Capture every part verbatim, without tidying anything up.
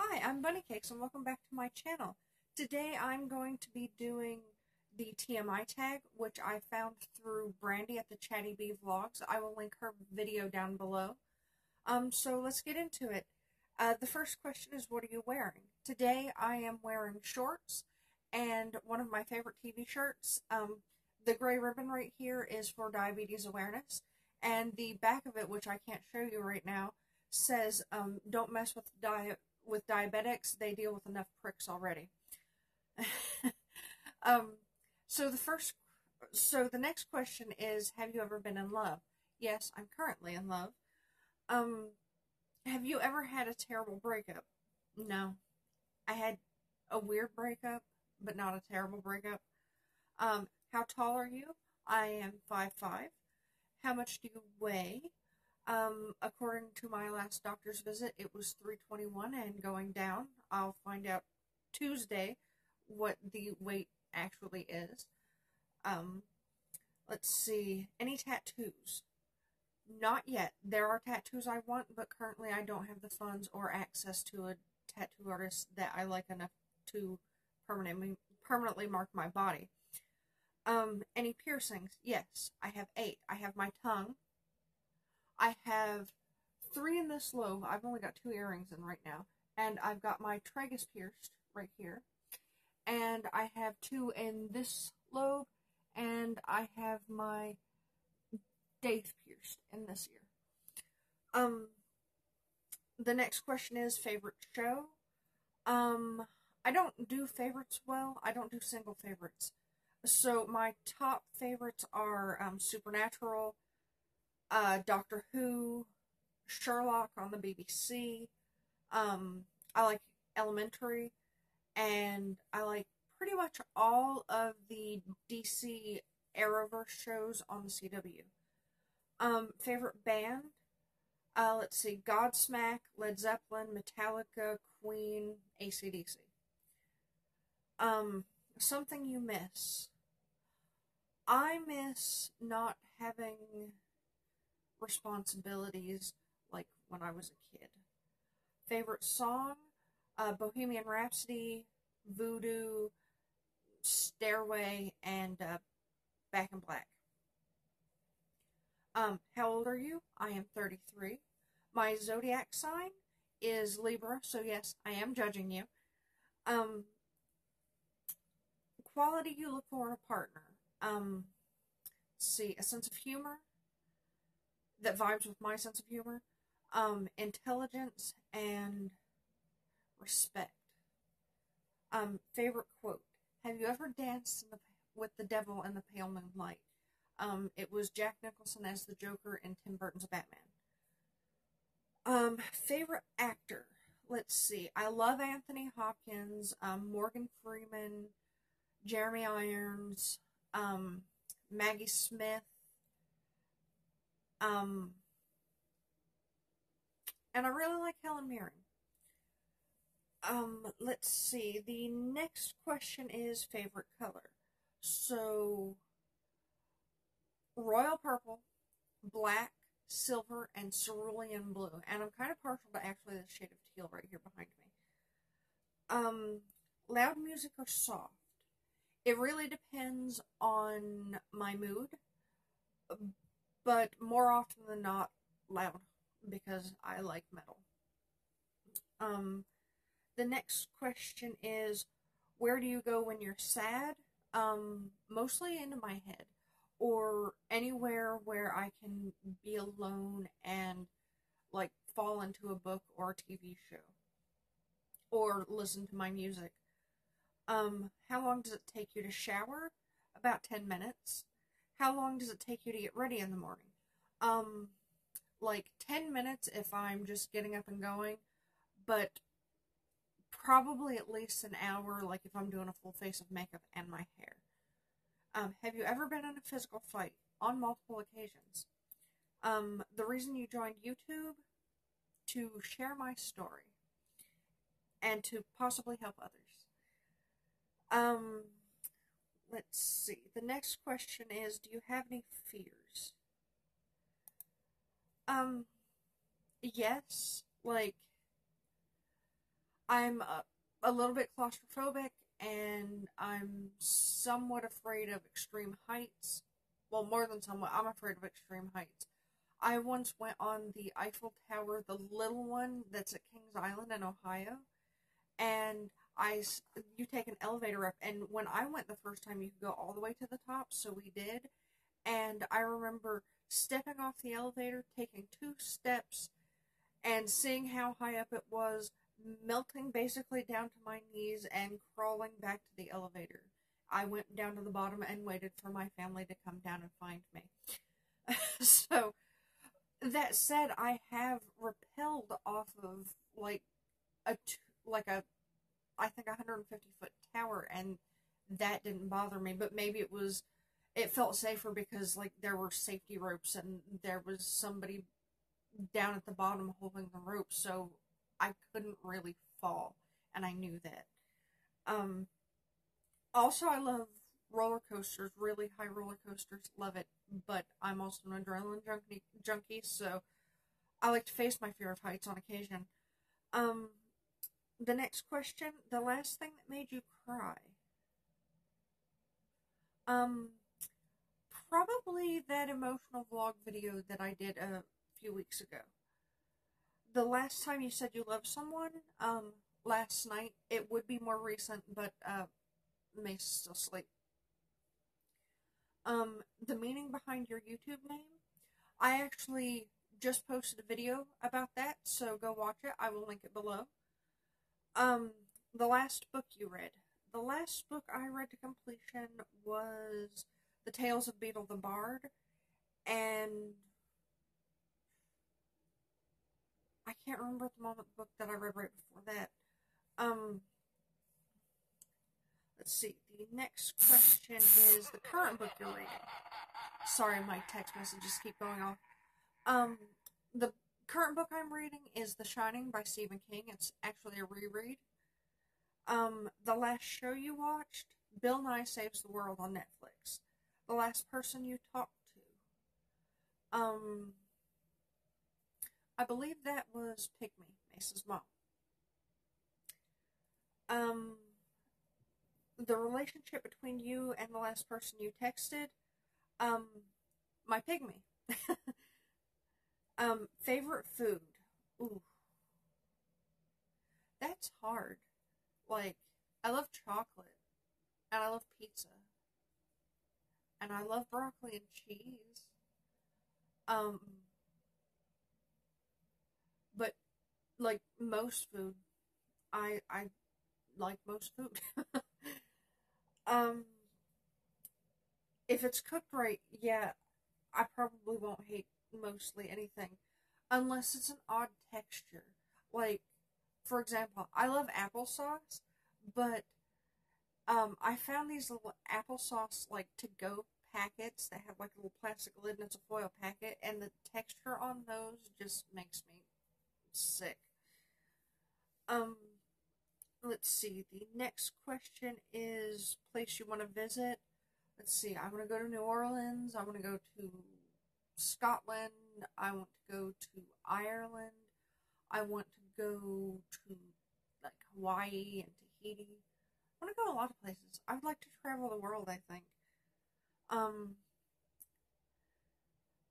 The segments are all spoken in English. Hi, I'm Bunny Cakes and welcome back to my channel. Today I'm going to be doing the T M I tag, which I found through Brandy at the Chatty Bee Vlogs. I will link her video down below. Um, so let's get into it. Uh, the first question is, what are you wearing? Today I am wearing shorts and one of my favorite T V shirts. Um, the gray ribbon right here is for diabetes awareness, and the back of it, which I can't show you right now, says um, don't mess with di with diabetics, they deal with enough pricks already. um, so the first, so the next question is, have you ever been in love? Yes, I'm currently in love. Um, have you ever had a terrible breakup? No. I had a weird breakup, but not a terrible breakup. Um, how tall are you? I am five foot five. How much do you weigh? Um, according to my last doctor's visit, it was three twenty-one and going down. I'll find out Tuesday what the weight actually is. Um, let's see. Any tattoos? Not yet. There are tattoos I want, but currently I don't have the funds or access to a tattoo artist that I like enough to permanently, permanently mark my body. Um, any piercings? Yes, I have eight. I have my tongue. I have three in this lobe. I've only got two earrings in right now. And I've got my tragus pierced right here. And I have two in this lobe. And I have my daith pierced in this ear. Um, the next question is favorite show. Um, I don't do favorites well. I don't do single favorites. So my top favorites are um, Supernatural, Uh, Doctor Who, Sherlock on the B B C, um, I like Elementary, and I like pretty much all of the D C Arrowverse shows on the C W. Um, favorite band? Uh, let's see, Godsmack, Led Zeppelin, Metallica, Queen, A C D C. Um, something you miss? I miss not having responsibilities like when I was a kid. Favorite song? Uh, Bohemian Rhapsody, Voodoo Stairway, and uh, Back in Black. Um, how old are you? I am thirty-three. My zodiac sign is Libra, so yes, I am judging you. Um, quality you look for in a partner. Um, let's see, a sense of humor that vibes with my sense of humor, um, intelligence, and respect. Um, favorite quote, have you ever danced in the, with the devil in the pale moonlight? Um, it was Jack Nicholson as the Joker in Tim Burton's Batman. Um, favorite actor, let's see, I love Anthony Hopkins, um, Morgan Freeman, Jeremy Irons, um, Maggie Smith, Um, and I really like Helen Mirren. Um, let's see. The next question is favorite color. So, royal purple, black, silver, and cerulean blue. And I'm kind of partial to actually the shade of teal right here behind me. Um, loud music or soft? It really depends on my mood. But more often than not, loud, because I like metal. Um, the next question is, where do you go when you're sad? Um, mostly into my head, or anywhere where I can be alone and, like, fall into a book or a T V show, or listen to my music. Um, how long does it take you to shower? About ten minutes. How long does it take you to get ready in the morning? Um, like ten minutes if I'm just getting up and going, but probably at least an hour, like if I'm doing a full face of makeup and my hair. Um, have you ever been in a physical fight? On multiple occasions. Um, the reason you joined YouTube? To share my story. And to possibly help others. Um... Let's see. The next question is, do you have any fears? Um, yes. Like, I'm a, a little bit claustrophobic, and I'm somewhat afraid of extreme heights. Well, more than somewhat, I'm afraid of extreme heights. I once went on the Eiffel Tower, the little one that's at Kings Island in Ohio, and I, you take an elevator up, and when I went the first time, you could go all the way to the top, so we did, and I remember stepping off the elevator, taking two steps, and seeing how high up it was, melting basically down to my knees, and crawling back to the elevator. I went down to the bottom and waited for my family to come down and find me. So, that said, I have rappelled off of, like, a, like a, I think, one hundred fifty foot tower, and that didn't bother me, but maybe it was, it felt safer because, like, there were safety ropes, and there was somebody down at the bottom holding the rope, so I couldn't really fall, and I knew that. Um, also, I love roller coasters, really high roller coasters, love it, but I'm also an adrenaline junkie, junkie so I like to face my fear of heights on occasion. Um, the next question, the last thing that made you cry? Um, probably that emotional vlog video that I did a few weeks ago. The last time you said you loved someone, um, last night, it would be more recent, but, uh, may still sleep. Um, the meaning behind your YouTube name, I actually just posted a video about that, so go watch it. I will link it below. Um, the last book you read. The last book I read to completion was The Tales of Beetle the Bard, and I can't remember at the moment the book that I read right before that. Um, let's see. The next question is the current book you're reading. Sorry, my text messages keep going off. Um, the current book I'm reading is The Shining by Stephen King. It's actually a reread. Um, the last show you watched, Bill Nye Saves the World on Netflix. The last person you talked to. Um... I believe that was Pygmy, Mace's mom. Um, the relationship between you and the last person you texted, um, my Pygmy. um, favorite food. Ooh. That's hard. Like, I love chocolate, and I love pizza, and I love broccoli and cheese. Um... But, like, most food, I, I like most food. um, if it's cooked right, yeah, I probably won't hate mostly anything. Unless it's an odd texture. Like, for example, I love applesauce, but um, I found these little applesauce, like, to-go packets that have, like, a little plastic lid and it's a foil packet, and the texture on those just makes me sick. Um, let's see. The next question is place you want to visit. Let's see. I want to go to New Orleans. I want to go to Scotland. I want to go to Ireland. I want to go to like Hawaii and Tahiti. I want to go to a lot of places. I'd like to travel the world, I think. Um,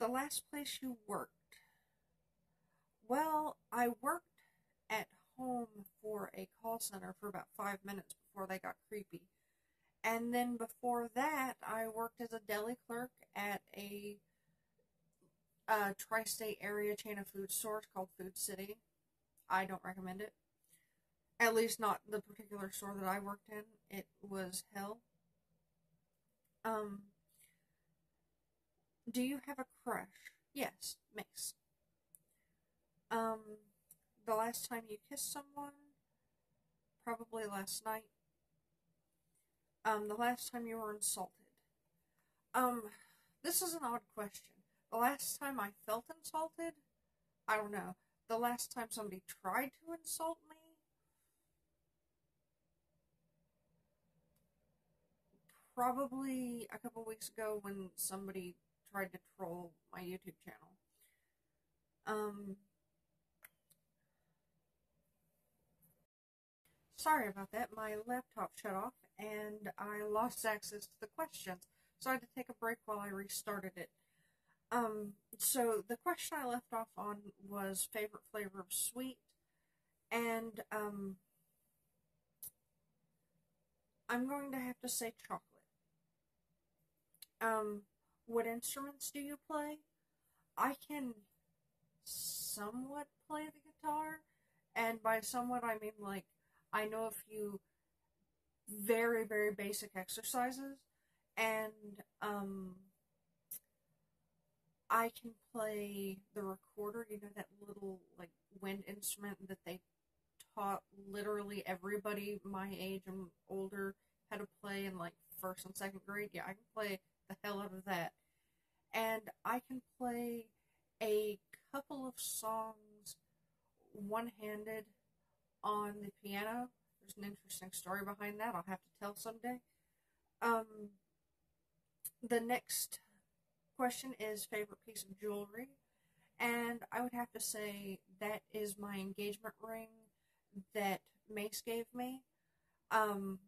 the last place you worked. Well, I worked at home for a call center for about five minutes before they got creepy. And then before that, I worked as a deli clerk at a, a tri-state area chain of food stores called Food City. I don't recommend it. At least not the particular store that I worked in. It was hell. Um, do you have a crush? Yes, Mace. Um, the last time you kissed someone, probably last night. Um, the last time you were insulted. Um, this is an odd question. The last time I felt insulted? I don't know. The last time somebody tried to insult me? Probably a couple weeks ago when somebody tried to troll my YouTube channel. Um... sorry about that. My laptop shut off and I lost access to the questions. So I had to take a break while I restarted it. Um, so the question I left off on was favorite flavor of sweet. And um, I'm going to have to say chocolate. Um, what instruments do you play? I can somewhat play the guitar. And by somewhat, I mean, like, I know a few very, very basic exercises. And um, I can play the recorder, you know, that little, like, wind instrument that they taught literally everybody my age and older how to play in, like, first and second grade. Yeah, I can play the hell out of that. And I can play a couple of songs one-handed on the piano. There's an interesting story behind that I'll have to tell someday. Um... The next question is favorite piece of jewelry, and I would have to say that is my engagement ring that Mace gave me. Um,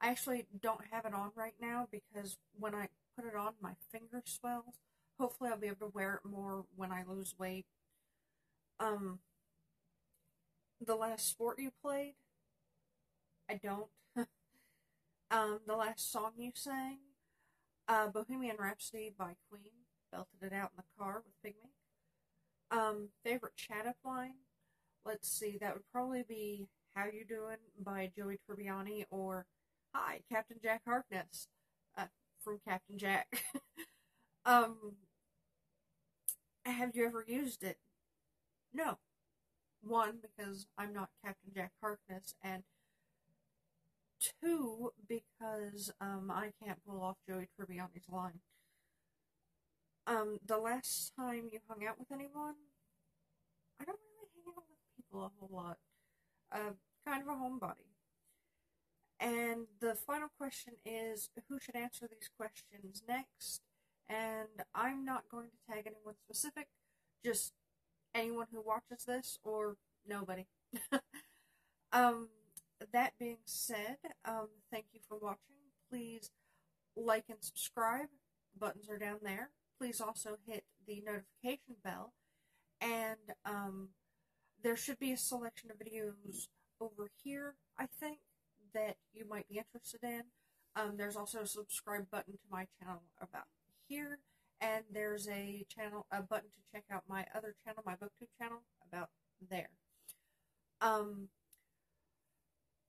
I actually don't have it on right now because when I put it on, my finger swells. Hopefully I'll be able to wear it more when I lose weight. Um, the last sport you played? I don't. um, the last song you sang? Uh, Bohemian Rhapsody by Queen. Belted it out in the car with Pygmy. Um, favorite chat-up line? Let's see, that would probably be How You Doin' by Joey Tribbiani or Hi, Captain Jack Harkness uh, from Captain Jack. um, have you ever used it? No. One, because I'm not Captain Jack Harkness, and two, because um, I can't pull off Joey Tribbiani's line. Um, the last time you hung out with anyone? I don't really hang out with people a whole lot. Uh, kind of a homebody. And the final question is, who should answer these questions next? And I'm not going to tag anyone specific, just anyone who watches this, or nobody. um... That being said, um, thank you for watching. Please like and subscribe. Buttons are down there. Please also hit the notification bell. And um, there should be a selection of videos over here, I think, that you might be interested in. Um, there's also a subscribe button to my channel about here. And there's a channel, a button to check out my other channel, my BookTube channel, about there. Um...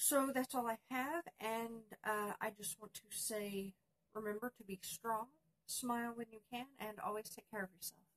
So that's all I have, and uh, I just want to say, remember to be strong, smile when you can, and always take care of yourself.